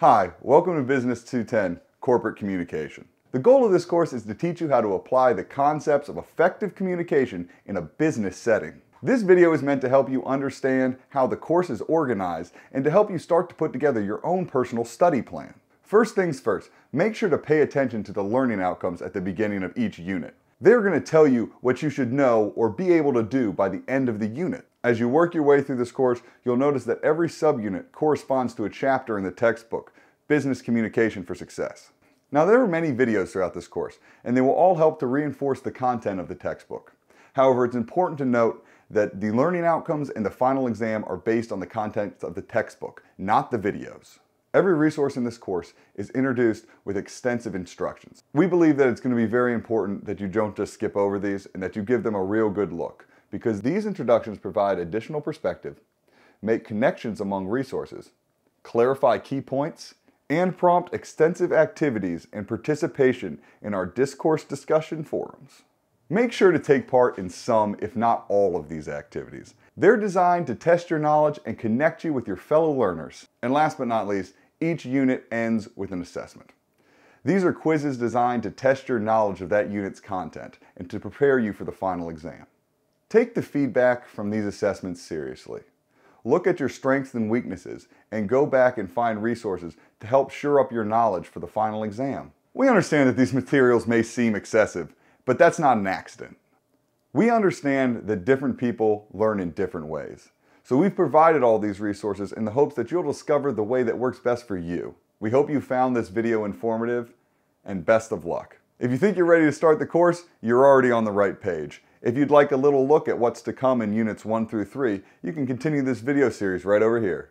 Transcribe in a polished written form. Hi, welcome to Business 210, Corporate Communication. The goal of this course is to teach you how to apply the concepts of effective communication in a business setting. This video is meant to help you understand how the course is organized and to help you start to put together your own personal study plan. First things first, make sure to pay attention to the learning outcomes at the beginning of each unit. They're going to tell you what you should know or be able to do by the end of the unit. As you work your way through this course, you'll notice that every subunit corresponds to a chapter in the textbook, Business Communication for Success. Now, there are many videos throughout this course, and they will all help to reinforce the content of the textbook. However, it's important to note that the learning outcomes and the final exam are based on the contents of the textbook, not the videos. Every resource in this course is introduced with extensive instructions. We believe that it's going to be very important that you don't just skip over these and that you give them a real good look, because these introductions provide additional perspective, make connections among resources, clarify key points, and prompt extensive activities and participation in our discourse discussion forums. Make sure to take part in some, if not all, of these activities. They're designed to test your knowledge and connect you with your fellow learners. And last but not least, each unit ends with an assessment. These are quizzes designed to test your knowledge of that unit's content and to prepare you for the final exam. Take the feedback from these assessments seriously. Look at your strengths and weaknesses and go back and find resources to help shore up your knowledge for the final exam. We understand that these materials may seem excessive, but that's not an accident. We understand that different people learn in different ways. So we've provided all these resources in the hopes that you'll discover the way that works best for you. We hope you found this video informative, and best of luck. If you think you're ready to start the course, you're already on the right page. If you'd like a little look at what's to come in Units 1 through 3, you can continue this video series right over here.